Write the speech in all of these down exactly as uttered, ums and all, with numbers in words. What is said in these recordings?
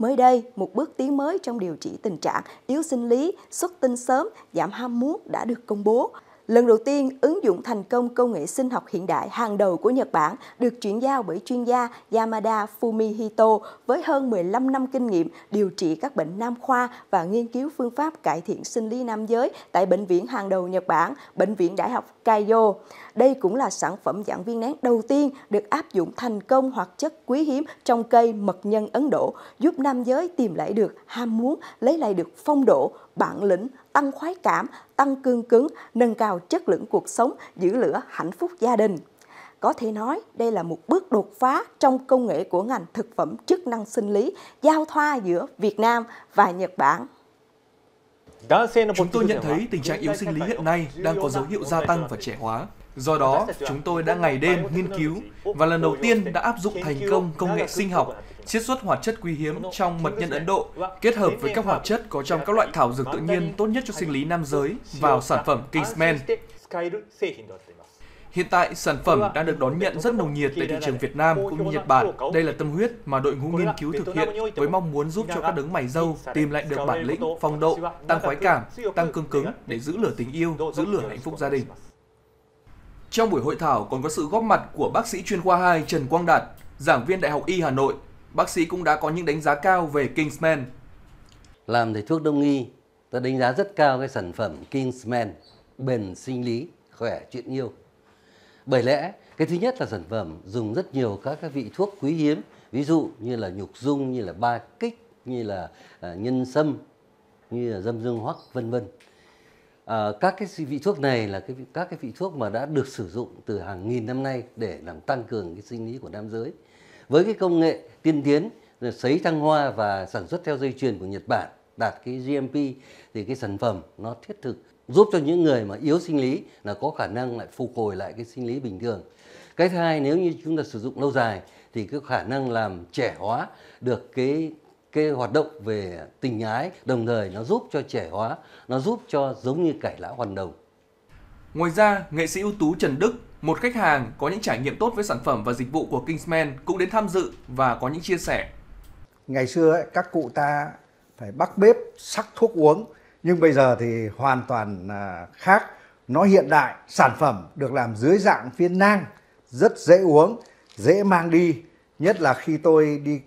Mới đây, một bước tiến mới trong điều trị tình trạng yếu sinh lý, xuất tinh sớm, giảm ham muốn đã được công bố. Lần đầu tiên, ứng dụng thành công công nghệ sinh học hiện đại hàng đầu của Nhật Bản được chuyển giao bởi chuyên gia Yamada Fumihito với hơn mười lăm năm kinh nghiệm điều trị các bệnh nam khoa và nghiên cứu phương pháp cải thiện sinh lý nam giới tại bệnh viện hàng đầu Nhật Bản, Bệnh viện Đại học Keio. Đây cũng là sản phẩm dạng viên nén đầu tiên được áp dụng thành công hoạt chất quý hiếm trong cây mật nhân Ấn Độ, giúp nam giới tìm lại được ham muốn, lấy lại được phong độ, bản lĩnh, tăng khoái cảm, tăng cương cứng, nâng cao chất lượng cuộc sống, giữ lửa hạnh phúc gia đình. Có thể nói, đây là một bước đột phá trong công nghệ của ngành thực phẩm chức năng sinh lý, giao thoa giữa Việt Nam và Nhật Bản. Chúng tôi nhận thấy tình trạng yếu sinh lý hiện nay đang có dấu hiệu gia tăng và trẻ hóa. Do đó, chúng tôi đã ngày đêm nghiên cứu và lần đầu tiên đã áp dụng thành công công nghệ sinh học, chiết xuất hoạt chất quý hiếm trong mật nhân Ấn Độ kết hợp với các hoạt chất có trong các loại thảo dược tự nhiên tốt nhất cho sinh lý nam giới vào sản phẩm Kingsmen. Hiện tại, sản phẩm đang được đón nhận rất nồng nhiệt tại thị trường Việt Nam cũng như Nhật Bản. Đây là tâm huyết mà đội ngũ nghiên cứu thực hiện với mong muốn giúp cho các đấng mày râu tìm lại được bản lĩnh, phong độ, tăng khoái cảm, tăng cương cứng để giữ lửa tình yêu, giữ lửa hạnh phúc gia đình. Trong buổi hội thảo còn có sự góp mặt của bác sĩ chuyên khoa hai Trần Quang Đạt, giảng viên Đại học Y Hà Nội. Bác sĩ cũng đã có những đánh giá cao về Kingsmen. Làm thầy thuốc đông y, tôi đánh giá rất cao cái sản phẩm Kingsmen, bền sinh lý, khỏe chuyện yêu. Bởi lẽ, cái thứ nhất là sản phẩm dùng rất nhiều các cái vị thuốc quý hiếm, ví dụ như là nhục dung, như là ba kích, như là nhân sâm, như là dâm dương hoắc, vân vân. À, các cái vị thuốc này là cái, các cái vị thuốc mà đã được sử dụng từ hàng nghìn năm nay để làm tăng cường cái sinh lý của nam giới. Với cái công nghệ tiên tiến, sấy thăng hoa và sản xuất theo dây chuyền của Nhật Bản đạt cái giê em pê thì cái sản phẩm nó thiết thực giúp cho những người mà yếu sinh lý là có khả năng lại phục hồi lại cái sinh lý bình thường. Cái thứ hai, nếu như chúng ta sử dụng lâu dài thì cái khả năng làm trẻ hóa được cái cái hoạt động về tình ái, đồng thời nó giúp cho trẻ hóa, nó giúp cho giống như cải lão hoàn đồng. Ngoài ra, nghệ sĩ ưu tú Trần Đức, một khách hàng có những trải nghiệm tốt với sản phẩm và dịch vụ của Kingsmen cũng đến tham dự và có những chia sẻ. Ngày xưa các cụ ta phải bắt bếp sắc thuốc uống, nhưng bây giờ thì hoàn toàn khác. Nó hiện đại, sản phẩm được làm dưới dạng viên nang, rất dễ uống, dễ mang đi. Nhất là khi tôi đi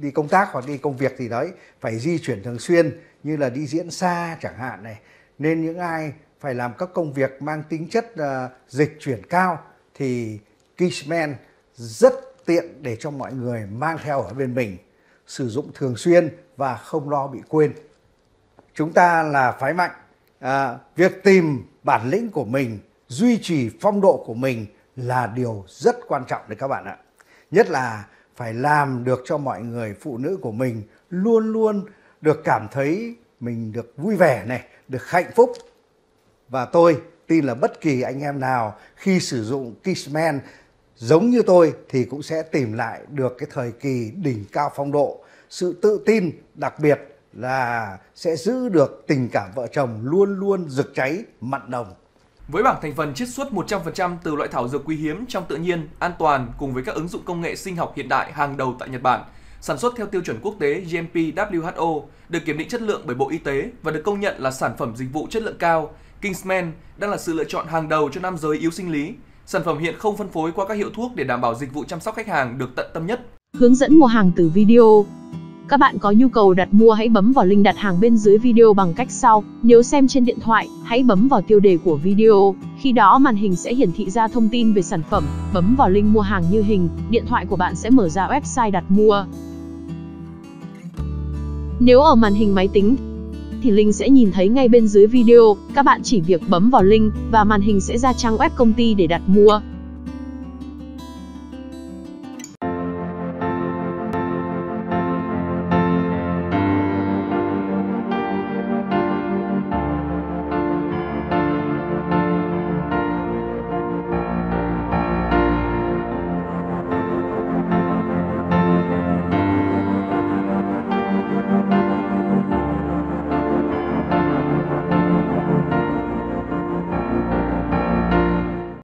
đi công tác hoặc đi công việc gì đấy, phải di chuyển thường xuyên như là đi diễn xa chẳng hạn này. Nên những ai phải làm các công việc mang tính chất uh, dịch chuyển cao thì Kingsmen rất tiện để cho mọi người mang theo ở bên mình, sử dụng thường xuyên và không lo bị quên. Chúng ta là phái mạnh, à, việc tìm bản lĩnh của mình, duy trì phong độ của mình là điều rất quan trọng đấy các bạn ạ. Nhất là phải làm được cho mọi người phụ nữ của mình luôn luôn được cảm thấy mình được vui vẻ này, được hạnh phúc. Và tôi tin là bất kỳ anh em nào khi sử dụng Kingsmen giống như tôi thì cũng sẽ tìm lại được cái thời kỳ đỉnh cao phong độ, sự tự tin, đặc biệt là sẽ giữ được tình cảm vợ chồng luôn luôn rực cháy, mặn nồng. Với bảng thành phần chiết xuất một trăm phần trăm từ loại thảo dược quý hiếm trong tự nhiên, an toàn cùng với các ứng dụng công nghệ sinh học hiện đại hàng đầu tại Nhật Bản, sản xuất theo tiêu chuẩn quốc tế giê em pê W H O, được kiểm định chất lượng bởi Bộ Y tế và được công nhận là sản phẩm dịch vụ chất lượng cao, Kingsmen đang là sự lựa chọn hàng đầu cho nam giới yếu sinh lý. Sản phẩm hiện không phân phối qua các hiệu thuốc để đảm bảo dịch vụ chăm sóc khách hàng được tận tâm nhất. Hướng dẫn mua hàng từ video. Các bạn có nhu cầu đặt mua hãy bấm vào link đặt hàng bên dưới video bằng cách sau. Nếu xem trên điện thoại, hãy bấm vào tiêu đề của video. Khi đó màn hình sẽ hiển thị ra thông tin về sản phẩm. Bấm vào link mua hàng như hình, điện thoại của bạn sẽ mở ra website đặt mua. Nếu ở màn hình máy tính thì link sẽ nhìn thấy ngay bên dưới video. Các bạn chỉ việc bấm vào link và màn hình sẽ ra trang web công ty để đặt mua.